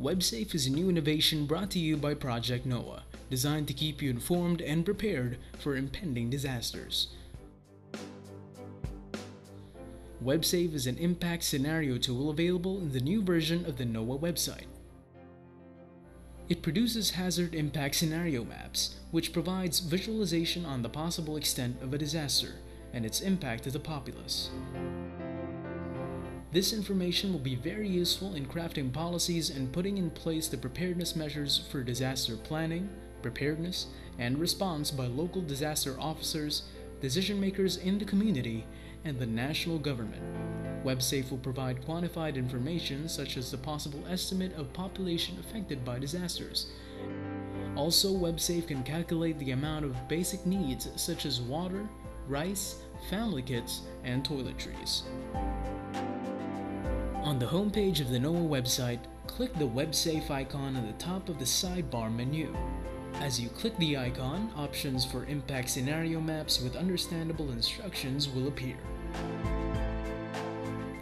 WebSAFE is a new innovation brought to you by Project NOAH, designed to keep you informed and prepared for impending disasters. WebSAFE is an impact scenario tool available in the new version of the NOAA website. It produces hazard impact scenario maps, which provides visualization on the possible extent of a disaster and its impact to the populace. This information will be very useful in crafting policies and putting in place the preparedness measures for disaster planning, preparedness, and response by local disaster officers, decision makers in the community, and the national government. WebSAFE will provide quantified information such as the possible estimate of population affected by disasters. Also, WebSAFE can calculate the amount of basic needs such as water, rice, family kits, and toiletries. On the homepage of the NOAA website, click the WebSAFE icon at the top of the sidebar menu. As you click the icon, options for impact scenario maps with understandable instructions will appear.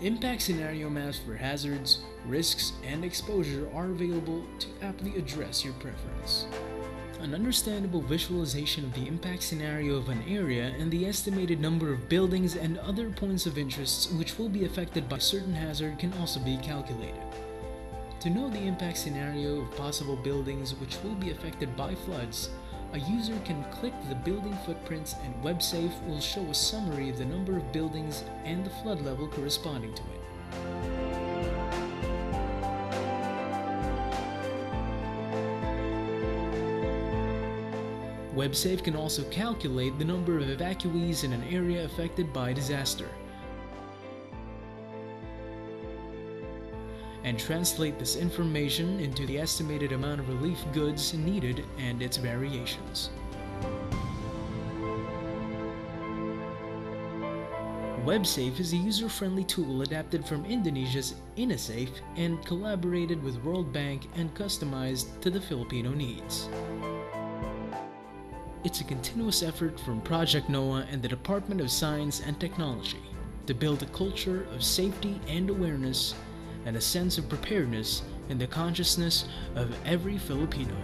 Impact scenario maps for hazards, risks, and exposure are available to aptly address your preference. An understandable visualization of the impact scenario of an area and the estimated number of buildings and other points of interest which will be affected by a certain hazard can also be calculated. To know the impact scenario of possible buildings which will be affected by floods, a user can click the building footprints and WebSAFE will show a summary of the number of buildings and the flood level corresponding to it. WebSAFE can also calculate the number of evacuees in an area affected by disaster and translate this information into the estimated amount of relief goods needed and its variations. WebSAFE is a user-friendly tool adapted from Indonesia's InaSAFE and collaborated with World Bank and customized to the Filipino needs. It's a continuous effort from Project NOAA and the Department of Science and Technology to build a culture of safety and awareness and a sense of preparedness in the consciousness of every Filipino.